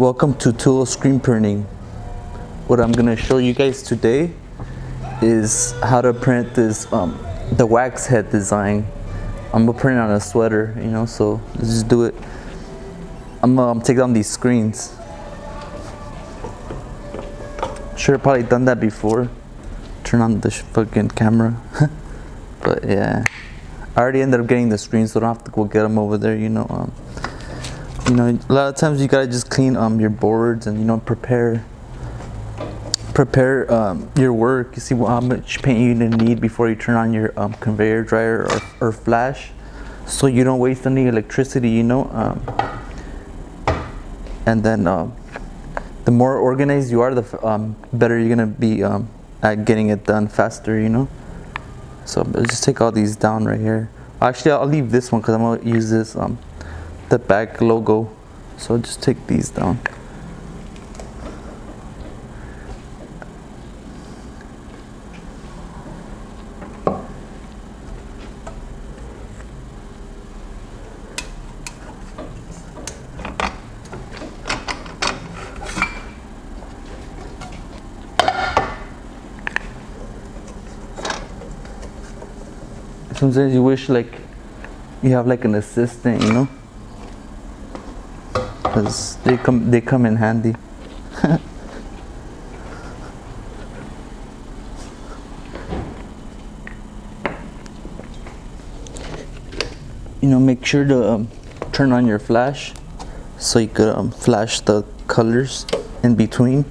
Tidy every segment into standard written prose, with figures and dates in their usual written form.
Welcome to 2iLL screen printing. What I'm gonna show you guys today is how to print this the wax head design. I'm gonna print on a sweater, you know, so let's just do it. I'm gonna take down these screens. Sure, probably done that before. Turn on the fucking camera. But yeah, I already ended up getting the screens, so I don't have to go get them over there, you know. A lot of times you gotta just clean your boards and, you know, prepare your work. You see how much paint you're gonna need before you turn on your conveyor dryer or flash, so you don't waste any electricity, you know. And then the more organized you are, the better you're gonna be at getting it done faster, you know. So I'll just take all these down right here. Actually, I'll leave this one because I'm gonna use this the back logo, so I'll just take these down. Sometimes you wish like you have like an assistant, you know, because they come in handy. You know, make sure to turn on your flash so you could flash the colors in between.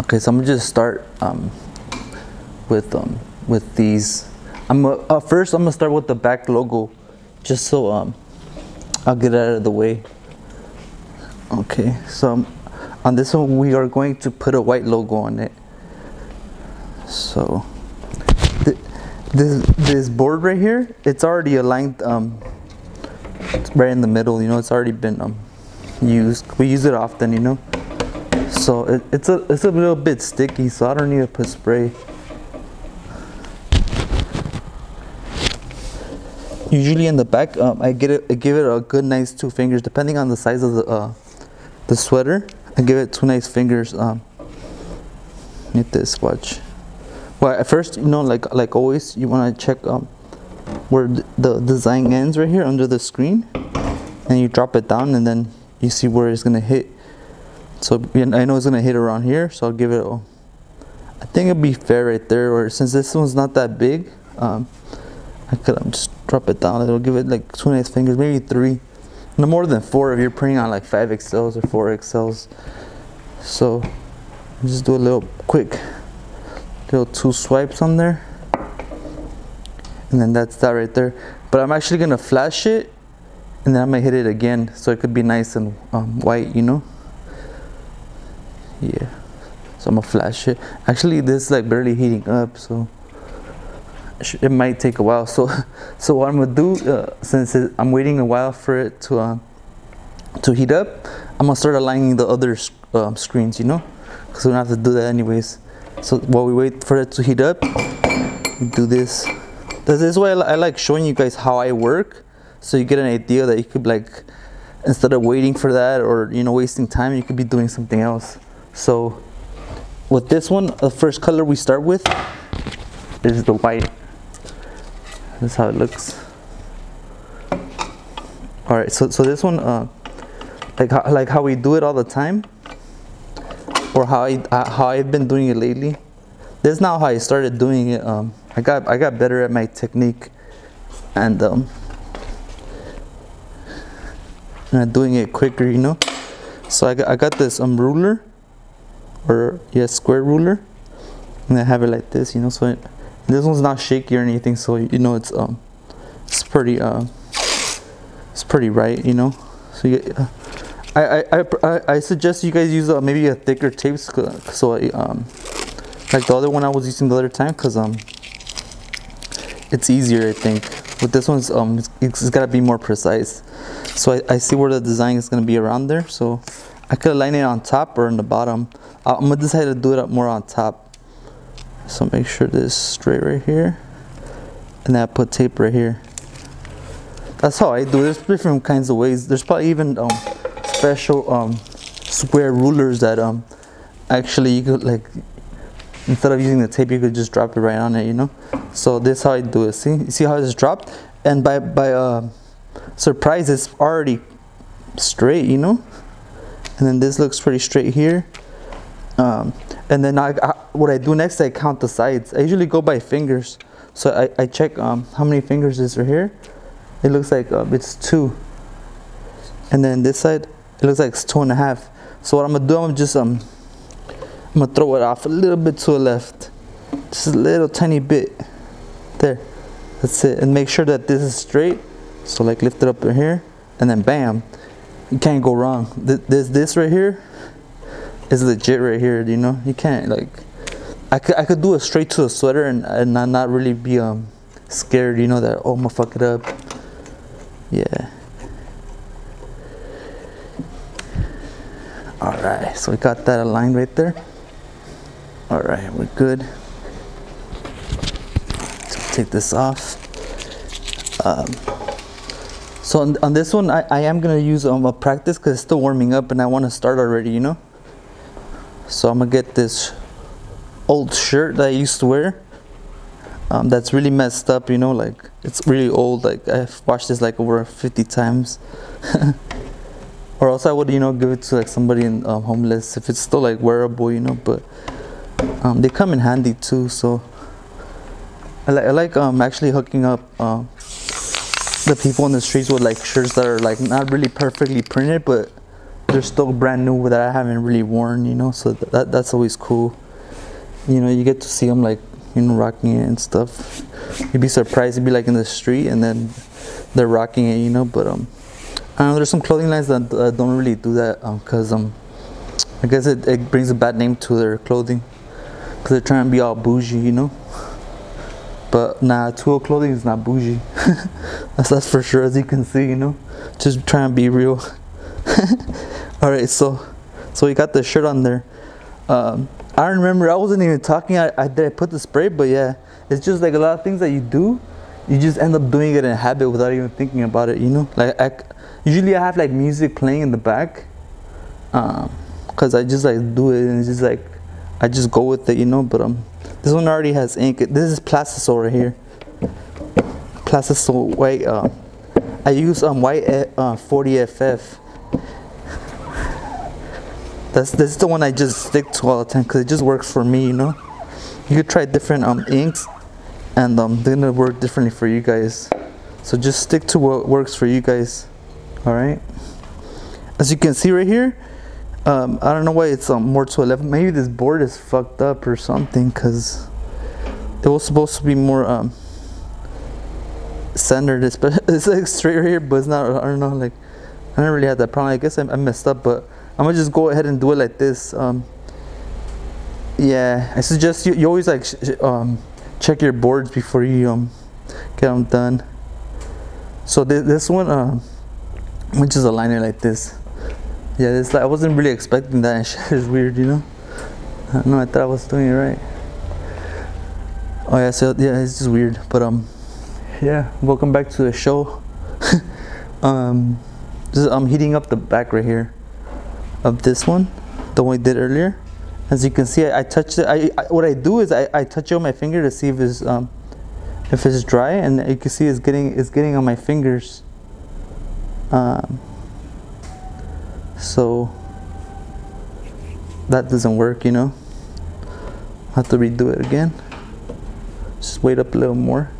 Okay, so I'm gonna just start with these. First I'm gonna start with the back logo, just so I'll get out of the way. Okay, so on this one we are going to put a white logo on it. So this board right here, it's already aligned right in the middle, you know. It's already been used. We use it often, you know, so it's a little bit sticky, so I don't need to put spray. Usually in the back, I give it a good nice 2 fingers, depending on the size of the sweater. I give it 2 nice fingers. Need this watch. Well, at first, you know, like always, you want to check where the design ends right here under the screen, and you drop it down, and then you see where it's gonna hit. So I know it's gonna hit around here, so I'll give it. I think it'll be fair right there. Or since this one's not that big, I could just drop it down. It'll give it like 2 nice fingers, maybe 3. No more than 4 if you're printing on like 5XLs or 4XLs. So just do a little little 2 swipes on there. And then that's that right there. But I'm actually gonna flash it and then I'm gonna hit it again, so it could be nice and white, you know? Yeah, so I'm gonna flash it. Actually, this is like barely heating up, so it might take a while. So what I'm gonna do, since I'm waiting a while for it to heat up, I'm gonna start aligning the other screens, you know, because we don't have to do that anyways. So while we wait for it to heat up, we do this. This is why I like showing you guys how I work, so you get an idea that you could, like, instead of waiting for that or, you know, wasting time, you could be doing something else. So with this one, the first color we start with is the white. That's how it looks. All right, so this one, like how we do it all the time, or how I've been doing it lately. This is now how I started doing it. I got better at my technique, and doing it quicker, you know. So I got this ruler, or yeah, square ruler, and I have it like this, you know. So this one's not shaky or anything, so you know it's pretty right, you know. So I suggest you guys use maybe a thicker tape, so like the other one I was using the other time, because it's easier, I think. But this one's it's gotta be more precise. So I see where the design is gonna be around there, so I could align it on top or on the bottom. I'm gonna decide to do it more on top. So make sure this is straight right here, and then I put tape right here. That's how I do it. There's different kinds of ways. There's probably even special square rulers that actually you could, like, instead of using the tape, you could just drop it right on it, you know. So this is how I do it. See how it's dropped, and by surprise, it's already straight, you know. And then this looks pretty straight here. And then what I do next, I count the sides. I usually go by fingers, so I check how many fingers is here. It looks like it's 2, and then this side it looks like it's 2.5. So what I'm gonna do, I'm just I'm gonna throw it off a little bit to the left, just a little tiny bit there. That's it, and make sure that this is straight. So like lift it up in here, and then bam, you can't go wrong. This right here is legit right here. You know, you can't, like, I could do it straight to the sweater and not really be scared. You know that, oh, I'm gonna fuck it up. Yeah. Alright, so we got that aligned right there. Alright, we're good. Let's take this off. So on this one, I am going to use a practice because it's still warming up and I want to start already, you know. So I'm going to get this old shirt that I used to wear. That's really messed up, you know, like it's really old. Like I've washed this like over 50 times. Or else I would, you know, give it to like somebody in homeless if it's still like wearable, you know. But they come in handy too. So I like actually hooking up the people in the streets with like shirts that are like not really perfectly printed, but they're still brand new that I haven't really worn, you know. So that's always cool. You know, you get to see them like, you know, rocking it and stuff. You'd be surprised, you'd be like in the street and then they're rocking it, you know. But I know there's some clothing lines that don't really do that because I guess it brings a bad name to their clothing because they're trying to be all bougie, you know. But nah, 2iLL Clothing is not bougie. that's for sure, as you can see, you know, just trying to be real. All right, so we got the shirt on there. I remember I wasn't even talking. I did put the spray, but yeah, it's just like a lot of things that you do, you just end up doing it in habit without even thinking about it, you know. Like usually I have like music playing in the back, cause I just like do it and it's just like I just go with it, you know. But this one already has ink. This is Plastisol right here. Plastisol white. I use white 40FF. That's the one I just stick to all the time because it just works for me, you know. You could try different inks, and they're gonna work differently for you guys. So just stick to what works for you guys. All right. As you can see right here, I don't know why it's more to 11. Maybe this board is fucked up or something because it was supposed to be more centered. It's like straight right here, but it's not. I don't know. Like I don't really have that problem. I guess I messed up, but I'm gonna just go ahead and do it like this. Yeah, I suggest you always like check your boards before you get them done. So this one, I'm just align it like this. Yeah, it's like I wasn't really expecting that. And shit is weird, you know. I don't know, I thought I was doing it right. Oh yeah, so yeah, it's just weird. But yeah, welcome back to the show. I'm heating up the back right here of this one, the one we did earlier. As you can see, I touched it. What I do is I touch it on my finger to see if it's dry, and you can see it's getting on my fingers. So that doesn't work, you know. I have to redo it again. Just wait up a little more.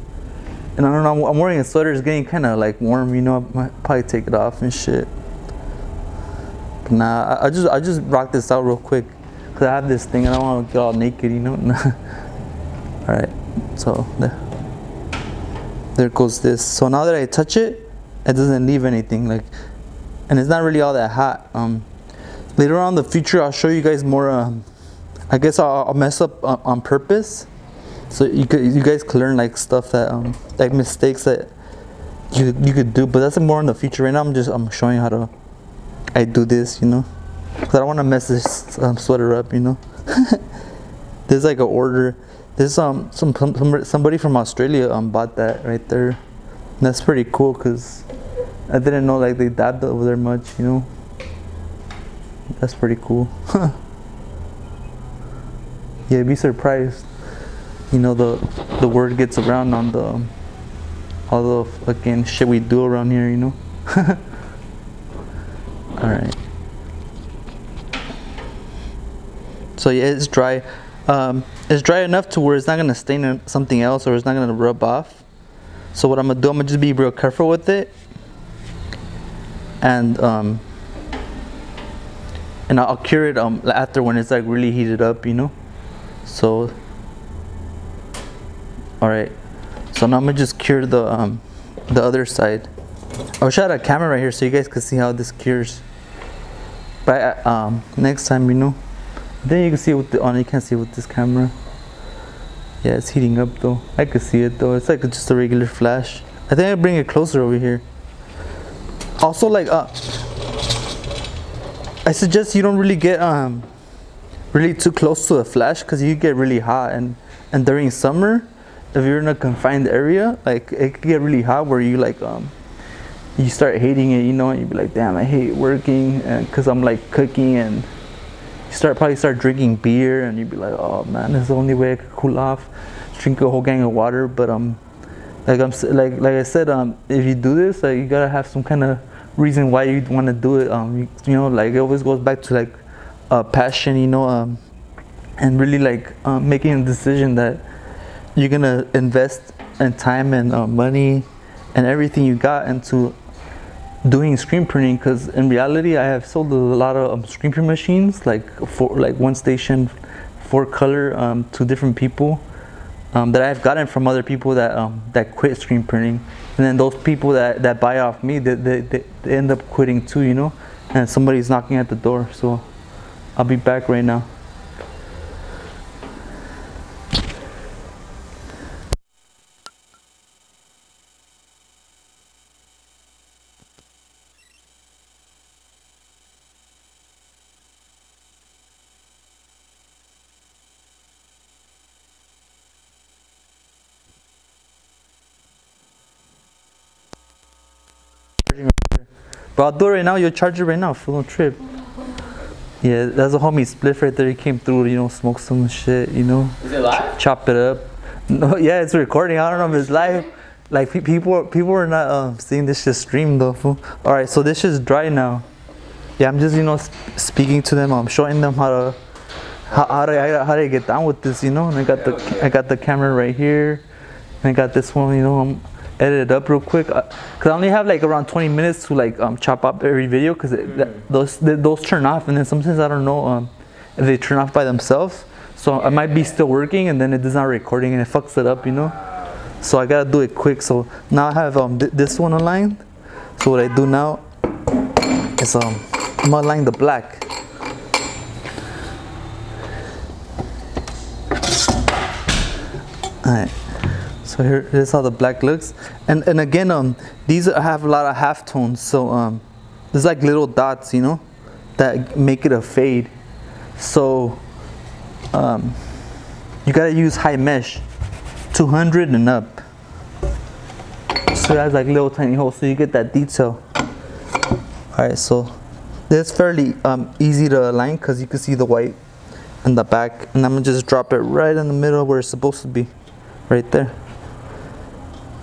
And I don't know, I'm wearing a sweater. It's getting kind of like warm, you know. I might probably take it off and shit. Nah, I just rock this out real quick because I have this thing and I don't want to get all naked, you know. All right, so there goes this. So now that I touch it, it doesn't leave anything, like, and it's not really all that hot. Later on in the future, I'll show you guys more. I guess I'll mess up on purpose, so you guys can learn like stuff that like mistakes that you could do. But that's more in the future. Right now, I'm showing how to. I do this, you know, because I don't want to mess this sweater up, you know. There's like an order. There's somebody from Australia bought that right there. And that's pretty cool because I didn't know like they dabbed over there much, you know. That's pretty cool. Yeah, be surprised. You know, the word gets around on the all the fucking shit we do around here, you know. Alright. So yeah, it's dry. It's dry enough to where it's not gonna stain something else, or it's not gonna rub off. So what I'm gonna do, I'm gonna just be real careful with it, and I'll cure it after when it's like really heated up, you know. So, all right. So now I'm gonna just cure the other side. I'll shot a camera right here so you guys can see how this cures. But next time, you know. Then you can see with the on. You can't see with this camera. Yeah, it's heating up though. I can see it though. It's like just a regular flash. I think I bring it closer over here. Also, like I suggest you don't really get really too close to the flash, because you get really hot, and during summer, if you're in a confined area, like it can get really hot where you like you start hating it, you know, and you'd be like, damn, I hate working, and because I'm like cooking and. You probably start drinking beer, and you'd be like, oh man, that's the only way I could cool off. Drink a whole gang of water. But like I said, if you do this, like you gotta have some kind of reason why you'd want to do it. You know, like it always goes back to like passion, you know, and really like making a decision that you're gonna invest in time and money and everything you got into doing screen printing. Because in reality, I have sold a lot of screen print machines, like one station, 4 color, to different people that I've gotten from other people that that quit screen printing, and then those people that buy off me, they end up quitting too, you know. And somebody's knocking at the door, so I'll be back right now. But I'll do it right now. You'll charge it right now for no trip. Yeah, that's a homie split right there. He came through, you know, smoke some shit, you know. Is it live? Chop it up. No, yeah, it's recording. I don't know if it's live. Like people are not seeing this shit streamed though. Fool. All right, so this shit's dry now. Yeah, I'm just, you know, speaking to them. I'm showing them how to get down with this, you know. And I got the camera right here. And I got this one, you know. Edit it up real quick, cause I only have like around 20 minutes to like chop up every video, cause those turn off, and then sometimes I don't know if they turn off by themselves. So I might be still working, and then it is not recording, and it fucks it up, you know. So I gotta do it quick. So now I have this one aligned. So what I do now is I'm gonna align the black. All right. So here, this is how the black looks, and again, these have a lot of half tones, so there's like little dots, you know, that make it a fade. So you gotta use high mesh, 200 and up. So it has like little tiny holes, so you get that detail. All right, so this is fairly easy to align, because you can see the white in the back, and I'm gonna just drop it right in the middle where it's supposed to be, right there.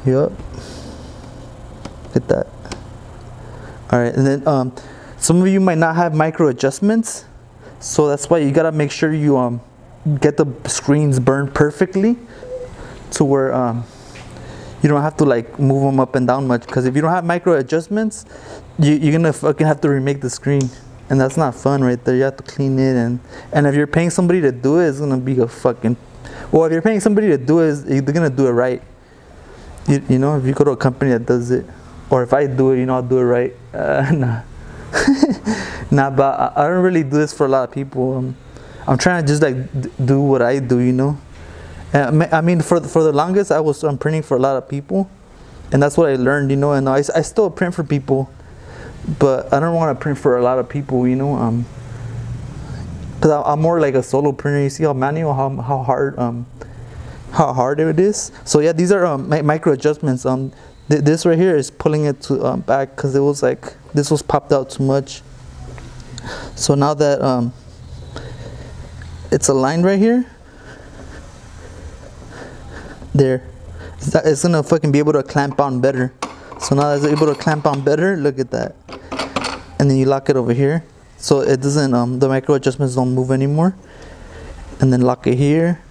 Yep. Get that. All right, and then some of you might not have micro adjustments, so that's why you gotta make sure you get the screens burned perfectly, to where you don't have to like move them up and down much. Because if you don't have micro adjustments, you're gonna fucking have to remake the screen, and that's not fun right there. You have to clean it, and if you're paying somebody to do it, it's gonna be a fucking. Well, if you're paying somebody to do it, they're gonna do it right. You know, if you go to a company that does it, or if I do it, you know, I'll do it right. Nah. Nah, but I don't really do this for a lot of people. I'm trying to just like do what I do, you know. And I mean, for the longest, I'm printing for a lot of people, and that's what I learned, you know. And I still print for people, but I don't want to print for a lot of people, you know. Cause I'm more like a solo printer. You see how manual, how hard it is. So yeah, these are micro adjustments. This right here is pulling it to, back, because it was like, this was popped out too much. So now that it's aligned right here, there, it's gonna fucking be able to clamp on better. So now that it's able to clamp on better, look at that. And then you lock it over here, so it doesn't, the micro adjustments don't move anymore. And then lock it here.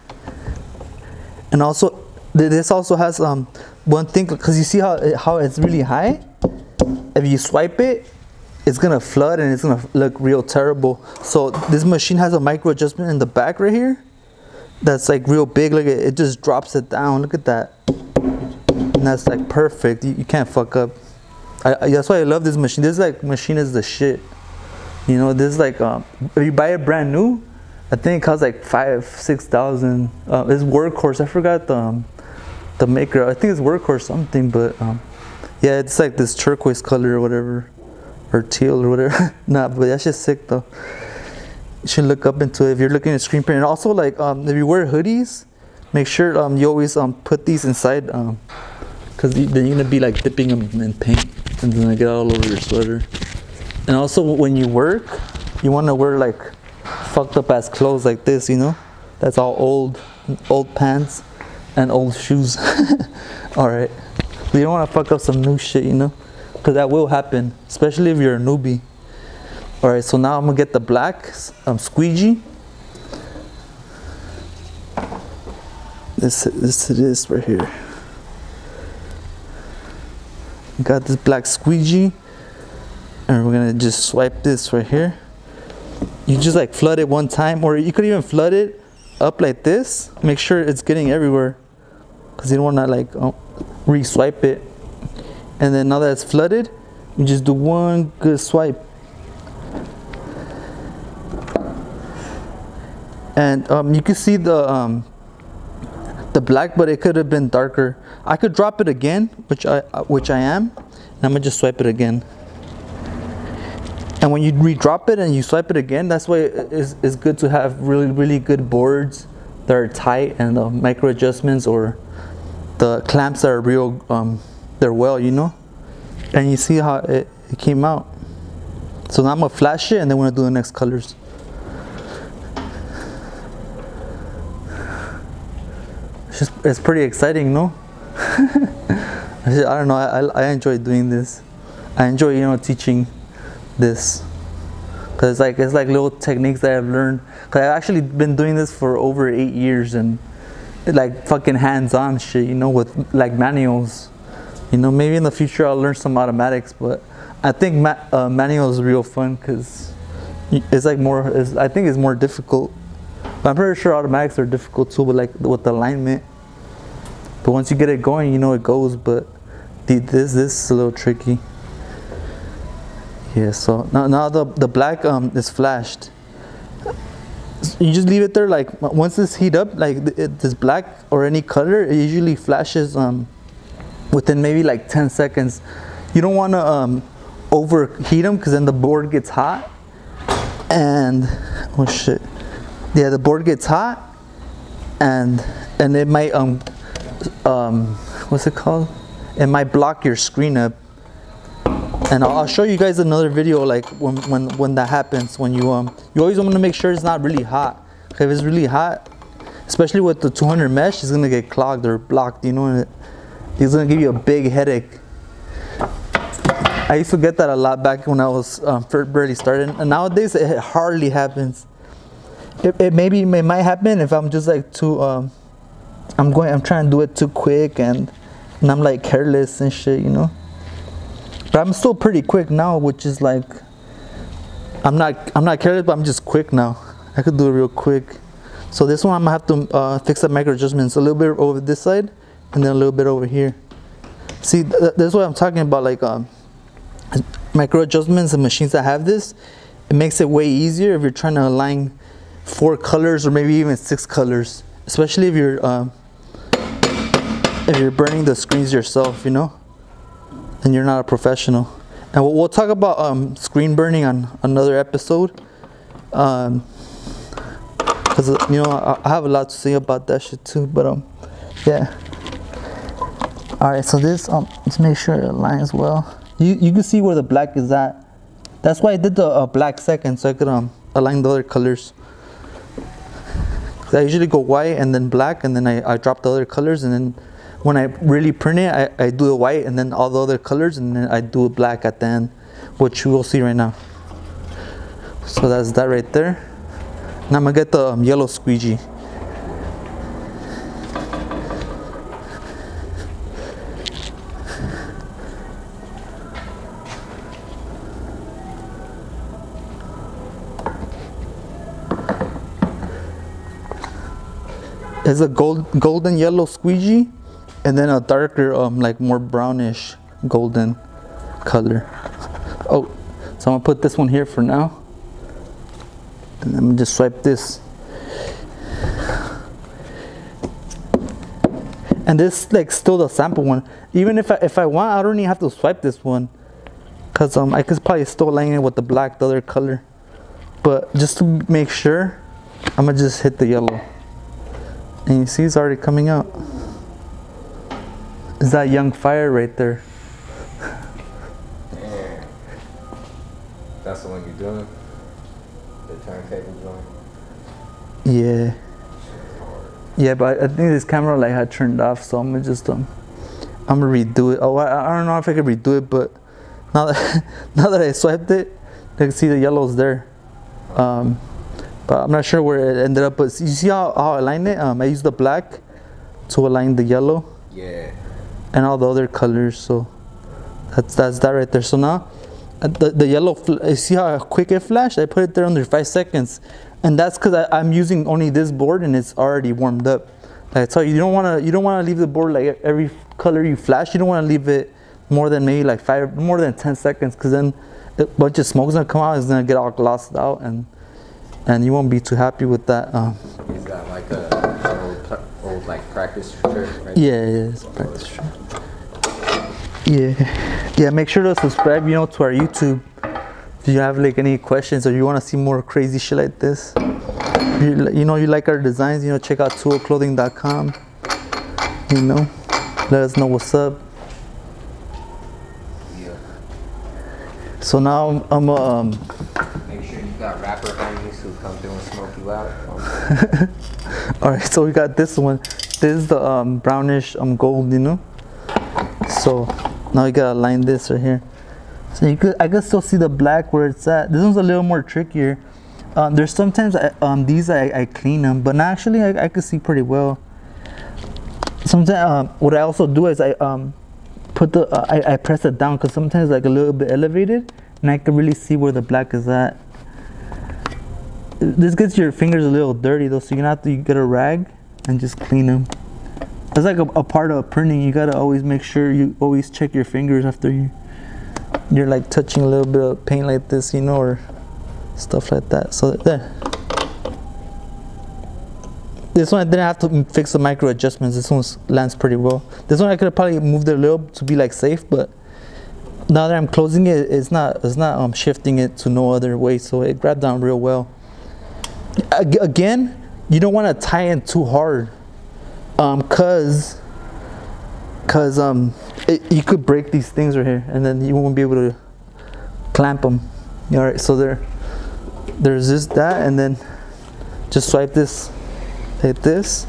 And also, this also has one thing, because you see how it's really high. If you swipe it, it's gonna flood and it's gonna look real terrible. So this machine has a micro adjustment in the back right here that's like real big. Look, it just drops it down. Look at that. And that's like perfect. You can't fuck up. That's why I love this machine. This like machine is the shit, you know. This like if you buy it brand new, I think it costs like 5-6 thousand. It's Workhorse. I forgot the maker. I think it's Workhorse something, but yeah, it's like this turquoise color or whatever, or teal or whatever. Nah, but that's just sick though. You should look up into it if you're looking at screen print. And also, like if you wear hoodies, make sure you always put these inside, because then you're gonna be like dipping them in paint and then they get all over your sweater. And also, when you work, you want to wear like fucked up ass clothes like this, you know, that's all old pants and old shoes. All right, you don't want to fuck up some new shit, you know, because that will happen, especially if you're a newbie. All right, so now I'm gonna get the black squeegee. This it is right here. Got this black squeegee, and we're gonna just swipe this right here. You just like flood it one time, or you could even flood it up like this. Make sure it's getting everywhere, because you don't want to like re-swipe it. And then now that it's flooded, you just do one good swipe. And you can see the black, but it could have been darker. I could drop it again, which I am, and I'm gonna just swipe it again. And when you re-drop it and you swipe it again, that's why it's good to have really good boards that are tight, and the micro adjustments or the clamps that are real, they're well, you know. And you see how it came out. So now I'm gonna flash it, and then we're gonna do the next colors. It's pretty exciting, no? I don't know, I enjoy doing this. I enjoy, you know, teaching this, because it's like little techniques that I've learned, because I've actually been doing this for over 8 years, and it's like fucking hands-on shit, you know, with like manuals, you know. Maybe in the future I'll learn some automatics, but I think manual is real fun, because it's like more, I think it's more difficult. I'm pretty sure automatics are difficult too, but like with the alignment. But once you get it going, you know it goes. But this is a little tricky. Yeah. So now the black is flashed. So you just leave it there. Like once this heat up, like this black or any color, it usually flashes within maybe like 10 seconds. You don't want to overheat them, because then the board gets hot. And oh shit. Yeah, the board gets hot, and it might what's it called? It might block your screen up. And I'll show you guys another video like when that happens. When you always want to make sure it's not really hot. If it's really hot, especially with the 200 mesh, it's gonna get clogged or blocked. You know, and it's gonna give you a big headache. I used to get that a lot back when I was barely starting, and nowadays it hardly happens. It might happen if I'm just like too I'm trying to do it too quick, and I'm like careless and shit, you know. But I'm still pretty quick now, which is like I'm not careless, but I'm just quick now. I could do it real quick. So this one I'm gonna have to fix the micro adjustments a little bit over this side, and then a little bit over here. See, that's what I'm talking about, like micro adjustments and machines that have this. It makes it way easier if you're trying to align 4 colors or maybe even 6 colors, especially if you're burning the screens yourself, you know, and you're not a professional. And we'll talk about screen burning on another episode, because you know I have a lot to say about that shit too. But yeah, All right, so this, just make sure it aligns well. You can see where the black is at. That's why I did the black second, so I could align the other colors. I usually go white and then black, and then I drop the other colors, and then when I really print it, I do the white and then all the other colors, and then I do black at the end, which you will see right now. So that's that right there. Now I'm gonna get the yellow squeegee. It's a golden yellow squeegee, and then a darker, like more brownish golden color. Oh, so I'm gonna put this one here for now. And let me just swipe this. And this like still the sample one. Even if I want, I don't even have to swipe this one, cause I could probably still align it with the black, the other color. But just to make sure, I'm gonna just hit the yellow. And you see it's already coming out. It's that young fire right there. Damn. That's the one you're doing? The turntable joint? Yeah. Yeah, but I think this camera light had turned off, so I'm gonna just, I'm gonna redo it. Oh, I don't know if I could redo it, but now that I swiped it, I can see the yellows there. But I'm not sure where it ended up, but you see how I aligned it? I used the black to align the yellow. Yeah. And all the other colors, so that's that right there. So now, the yellow, you see how quick it flashed? I put it there under 5 seconds. And that's because I'm using only this board and it's already warmed up. Like I tell you, you don't wanna leave the board like every color you flash, you don't wanna leave it more than maybe like more than 10 seconds, because then a bunch of smoke's gonna come out, it's gonna get all glossed out, and you won't be too happy with that. Is that like an old like practice shirt? Right? Yeah, yeah, it's a practice shirt. Yeah, yeah. Make sure to subscribe, you know, to our YouTube. If you have like any questions or you want to see more crazy shit like this, you know, you like our designs, you know, check out 2iLL clothing.com. You know, let us know what's up. Yeah. So now I'm make sure you got wrapper homies who come through and smoke you out. All right, so we got this one. This is the brownish gold, you know. So now you gotta align this right here. So I could still see the black where it's at. This one's a little more trickier. There's sometimes these I clean them, but actually I could see pretty well. Sometimes what I also do is I press it down, because sometimes like a little bit elevated, and I can really see where the black is at. This gets your fingers a little dirty though, so you're gonna have to get a rag and just clean them. That's like a part of printing. You gotta always make sure you always check your fingers after you're like touching a little bit of paint like this, you know, or stuff like that. So there. This one I didn't have to fix the micro adjustments. This one lands pretty well. This one I could have probably moved it a little to be like safe, but now that I'm closing it, it's not shifting it to no other way, so it grabbed down real well. Again, you don't want to tie in too hard, cause you could break these things right here, and then you won't be able to clamp them. All right, so there's just that, and then just swipe this, hit this.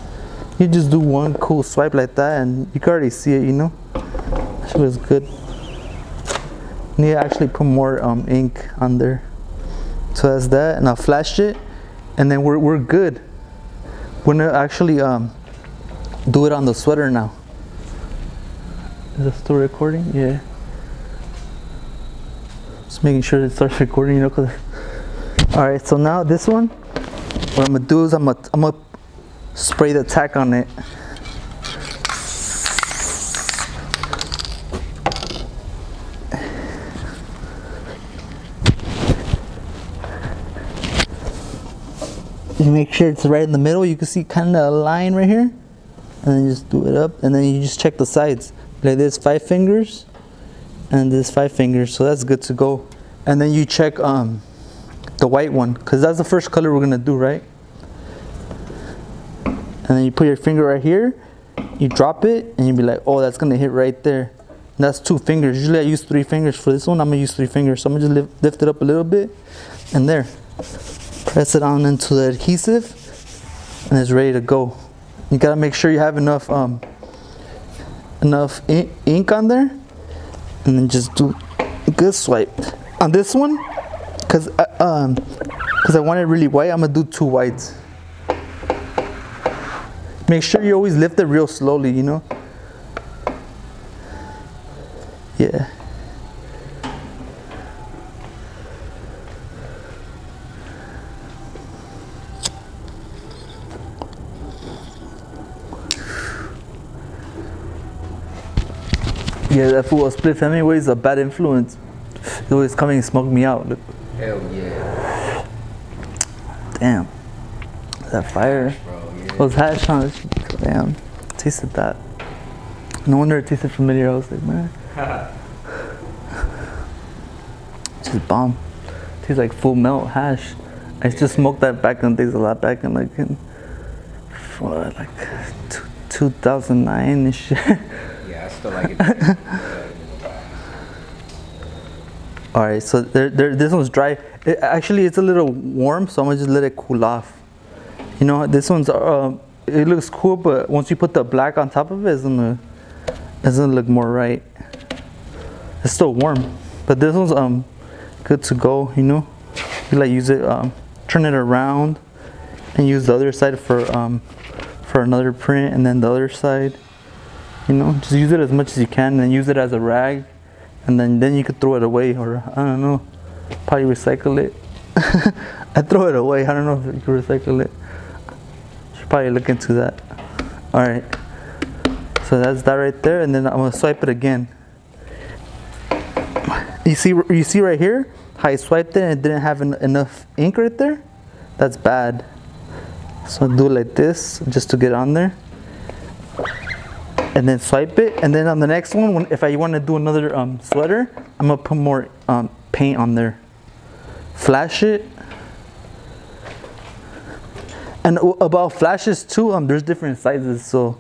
You just do one cool swipe like that, and you can already see it, you know. It was good. Need to actually put more ink on there. So that's that, and I'll flash it, and then we're good. We're gonna actually do it on the sweater now. Is it still recording? Yeah. Just making sure it starts recording, you know. Cause all right, so now this one, what I'm gonna do is I'm gonna spray the tack on it. You make sure it's right in the middle. You can see kind of a line right here, and then you just do it up, and then you just check the sides like this, 5 fingers and this 5 fingers. So that's good to go. And then you check the white one, because that's the first color we're gonna do, right? And then you put your finger right here, you drop it and you'd be like, oh, that's gonna hit right there. And that's 2 fingers. Usually I use 3 fingers. For this one, I'm gonna use 3 fingers. So I'm gonna just lift it up a little bit, and there. Press it on into the adhesive, and it's ready to go. You gotta make sure you have enough ink on there, and then just do a good swipe. On this one, cause I want it really white, I'm gonna do 2 whites. Make sure you always lift it real slowly, you know? Yeah. Yeah, that fool Split Hemingway is a bad influence. He's always coming and smoke me out. Look. Hell yeah. Damn. That fire. Bro, yeah. Those hash on. Damn. Tasted that. No wonder it tasted familiar. I was like, man. Just bomb. Tastes like full melt hash. I just smoked that back in days, a lot back in like, for like 2009 and shit. Yeah, I still like it. Alright, so this one's dry. Actually, it's a little warm, so I'm gonna just let it cool off. You know, this one's, it looks cool, but once you put the black on top of it, it's gonna look more right. It's still warm, but this one's good to go, you know? You like use it, turn it around and use the other side for another print, and then the other side, you know? Just use it as much as you can, and then use it as a rag, and then you could throw it away, or I don't know, probably recycle it. I throw it away, I don't know if you can recycle it. Should probably look into that. All right, so that's that right there, and then I'm gonna swipe it again. You see right here, how I swiped it and it didn't have enough ink right there? That's bad. So I'll do it like this, just to get on there. And then swipe it, and then on the next one, if I want to do another sweater, I'm gonna put more paint on there. Flash it. And about flashes too, there's different sizes, so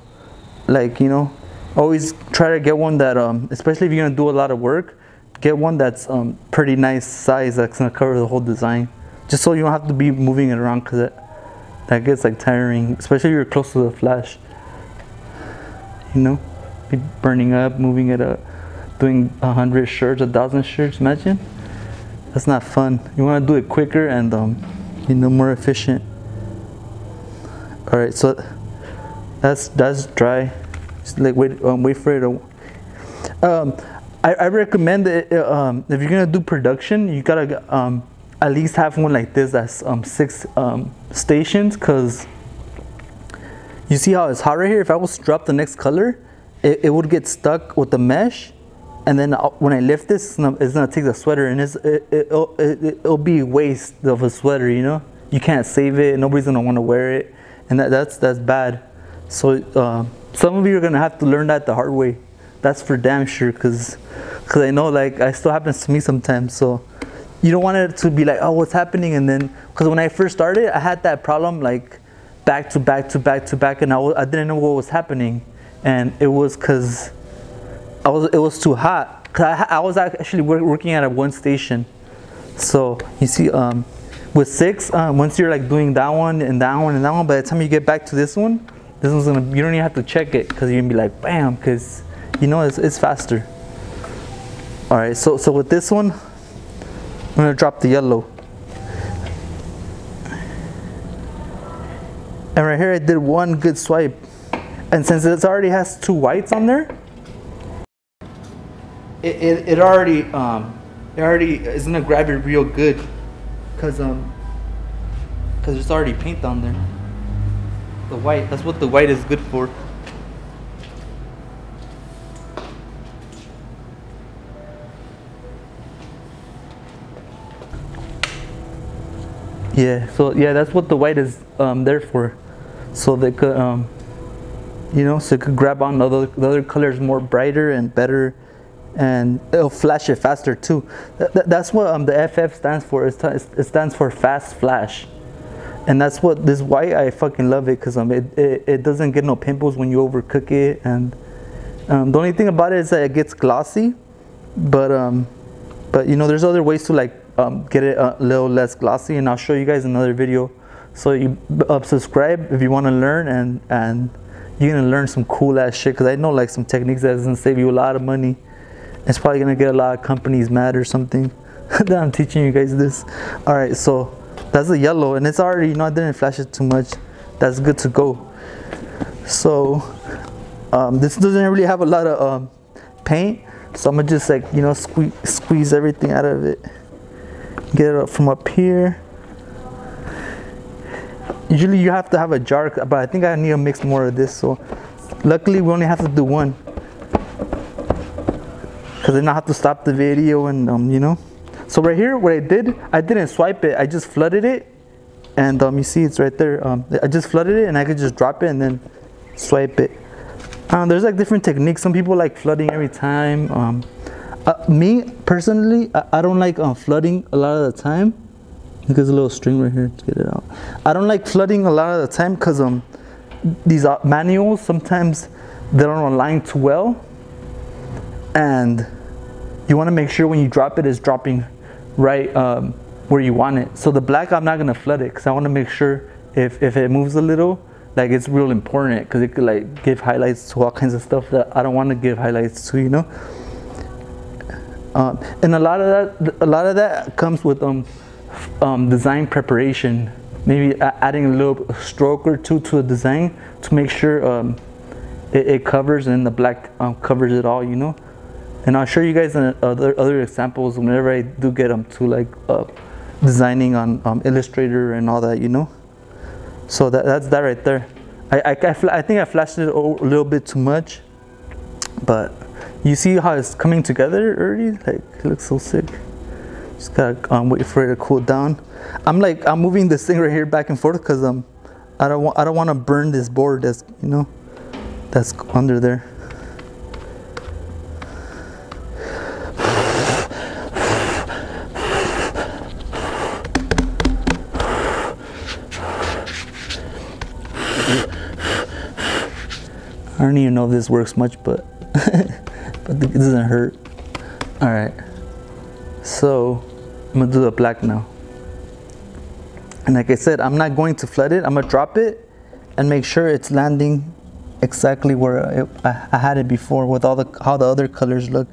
like, you know, always try to get one that, especially if you're gonna do a lot of work, get one that's pretty nice size that's gonna cover the whole design, just so you don't have to be moving it around, because that gets like tiring, especially if you're close to the flash. You know, be burning up, moving it up, doing 100 shirts, 1,000 shirts. Imagine, that's not fun. You want to do it quicker and you know, more efficient. All right, so that's dry. Just like wait for it to. I recommend it, if you're gonna do production, you gotta at least have one like this that's 6 stations, cause you see how it's hot right here. If I was to drop the next color, it would get stuck with the mesh, and then when I lift this, it's gonna take the sweater, and it'll be waste of a sweater. You know, you can't save it. Nobody's gonna want to wear it, and that's bad. So some of you are gonna have to learn that the hard way. That's for damn sure, cause I know, like, it still happens to me sometimes. So you don't want it to be like, oh, what's happening? And then, cause when I first started, I had that problem, like back to back to back to back, and I didn't know what was happening, and it was cause it was too hot. Cause I was actually working at one station. So you see, with 6, once you're like doing that one and that one and that one, by the time you get back to this one, you don't even have to check it, cause you're gonna be like, bam, cause you know, it's faster. All right, so with this one, I'm gonna drop the yellow. And right here, I did one good swipe. And since it already has 2 whites on there, it already is gonna grab it real good, cause there's already paint on there. The white, that's what the white is good for. Yeah, so yeah, that's what the white is there for, so they could, you know, so it could grab on the other colors more brighter and better, and it'll flash it faster too. That's what the FF stands for. It stands for fast flash. And that's what this white, I fucking love it, because it doesn't get no pimples when you overcook it. And the only thing about it is that it gets glossy, but you know, there's other ways to like get it a little less glossy, and I'll show you guys in another video. So you subscribe if you want to learn, and you're gonna learn some cool ass shit, because I know like some techniques that doesn't save you a lot of money. It's probably gonna get a lot of companies mad or something that I'm teaching you guys this. All right, so that's the yellow, and it's already, you know, I didn't flash it too much. That's good to go. So this doesn't really have a lot of paint, so I'm gonna just like, you know, squeeze everything out of it, get it up from up here. Usually you have to have a jar, but I think I need to mix more of this, so luckily we only have to do one, because then I have to stop the video and you know. So right here, what I did, I didn't swipe it, I just flooded it, and you see it's right there. I just flooded it, and I could just drop it and then swipe it. There's like different techniques. Some people like flooding every time. Me personally, I don't like flooding a lot of the time. There's a little string right here to get it out. I don't like flooding a lot of the time because these manuals, sometimes they don't align too well, and you want to make sure when you drop it, it's dropping right where you want it. So the black, I'm not gonna flood it, because I want to make sure if it moves a little, like it's real important, because it could like give highlights to all kinds of stuff that I don't want to give highlights to, you know. And a lot of that comes with design preparation, maybe adding a little stroke or two to the design to make sure it covers, and the black covers it all, you know. And I'll show you guys other examples whenever I do get them to like designing on Illustrator and all that, you know. So that's that right there. I think I flashed it a little bit too much, but you see how it's coming together already? Like, it looks so sick. Just gotta wait for it to cool down. I'm moving this thing right here back and forth because I don't want to burn this board that's, you know, that's under there. I don't even know if this works much, but but it doesn't hurt. All right, so I'm gonna do the black now. And like I said, I'm not going to flood it. I'm gonna drop it and make sure it's landing exactly where I had it before, with all how the other colors look.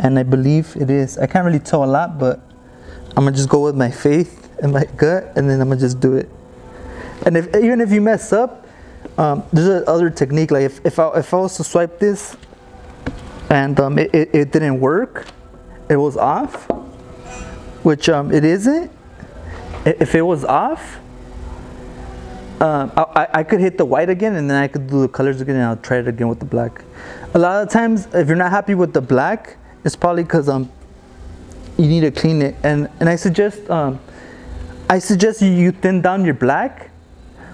And I believe it is. I can't really tell a lot, but I'm gonna just go with my faith and my gut, and then I'm gonna just do it. And even if you mess up, there's another technique. Like if I was to swipe this and it didn't work, it was off, which it isn't. If it was off, I could hit the white again, and then I could do the colors again, and I'll try it again with the black. A lot of times, if you're not happy with the black, it's probably because you need to clean it. And I suggest you thin down your black.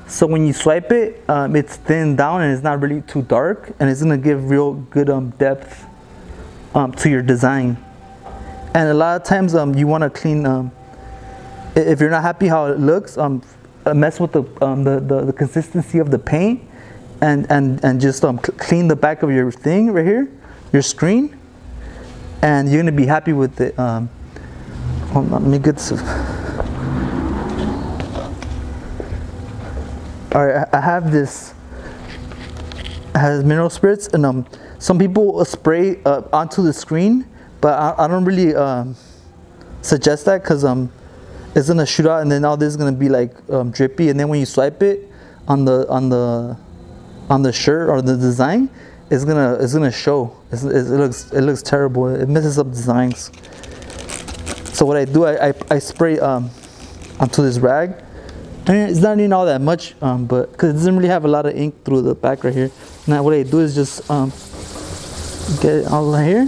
So when you swipe it, it's thinned down and it's not really too dark, and it's gonna give real good depth to your design. And a lot of times you wanna clean, if you're not happy how it looks, mess with the consistency of the paint, and just clean the back of your thing right here, your screen, and you're gonna be happy with it. Hold on, let me get some. All right, I have this, it has mineral spirits, and some people spray onto the screen, but I don't really suggest that, because it's gonna shoot out, and then all this is gonna be like drippy, and then when you swipe it on the shirt or the design, it's gonna show. It looks terrible. It messes up designs. So what I do, I spray onto this rag. And it's not even all that much, but because it doesn't really have a lot of ink through the back right here. Now what I do is just get it all right here,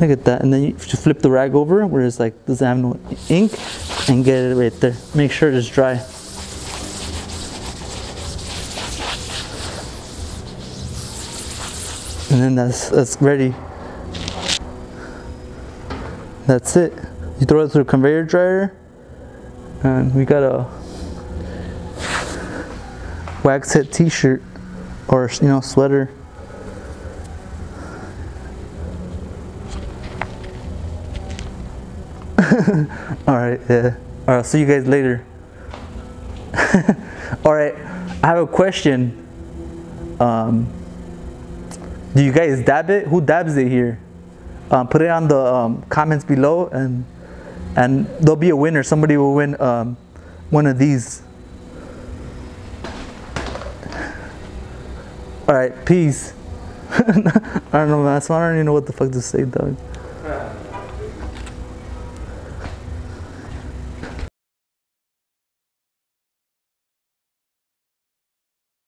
look at that, and then you flip the rag over where it's like doesn't have no ink, and get it right there. Make sure it's dry. And then that's ready. That's it. you throw it through a conveyor dryer, and we got a wax head t-shirt, or sweater. Alright, yeah. Alright, I'll see you guys later. Alright, I have a question. Do you guys dab it? Who dabs it here? Put it on the comments below, and there'll be a winner. Somebody will win one of these. Alright, peace. I don't know, man. I don't even know what the fuck to say, dog.